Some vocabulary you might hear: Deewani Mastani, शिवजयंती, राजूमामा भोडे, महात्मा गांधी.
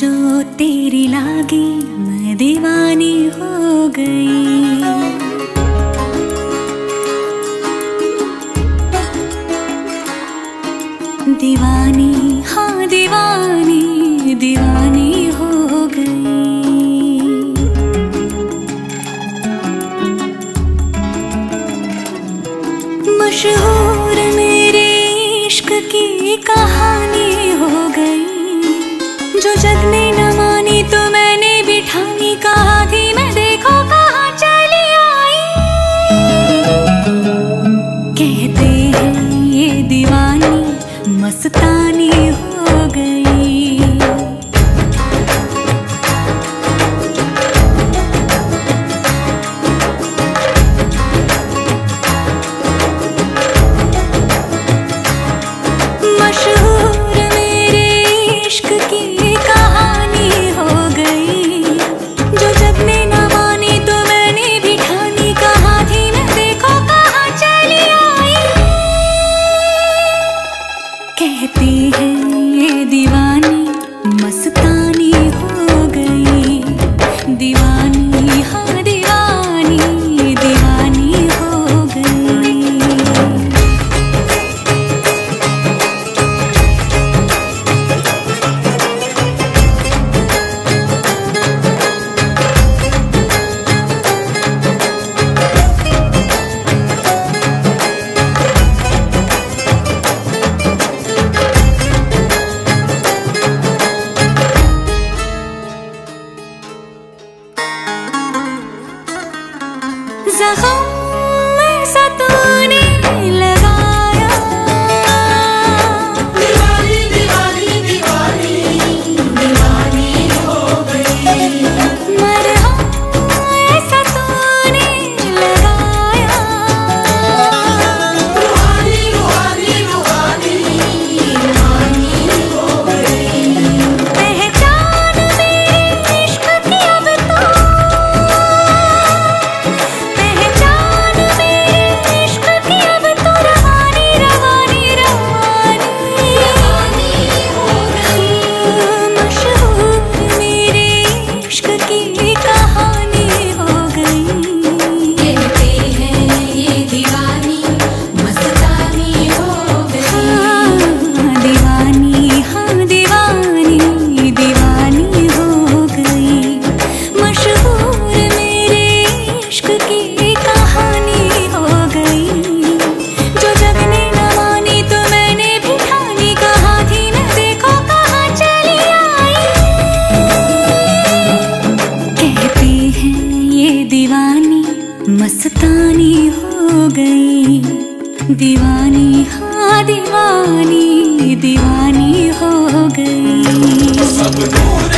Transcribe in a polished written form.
जो तेरी लागी मैं दीवानी हो गई। दीवानी, हाँ दीवानी, दीवानी हो गई। मशहूर मेरे इश्क की कहानी हो गई, जो जग ने न मानी तो मैंने भी ठानी, कहा थी मैं देखो कहाँ चली आई। कहते हैं ये दीवानी मस्तानी हो गई। मशहूर मेरे इश्क की कहानी हो गई, जो जग ने न मानी तो मैंने भी ठानी, कहा थी मैं देखो कहाँ चली आई। कहती है ये दीवानी मस्तानी हो गई। दीवानी, हाँ दीवानी, दीवानी हो गई। जख्म में सतूने लगाया, दीवानी दीवानी दीवानी दीवानी हो गई। मरहम में सतूने लगाया, रूहानी रूहानी रूहानी रूहानी हो गई। पहचान मेरे इश्क की अब तो, मस्तानी हो गई। दीवानी, हाँ दीवानी, दीवानी हो गई।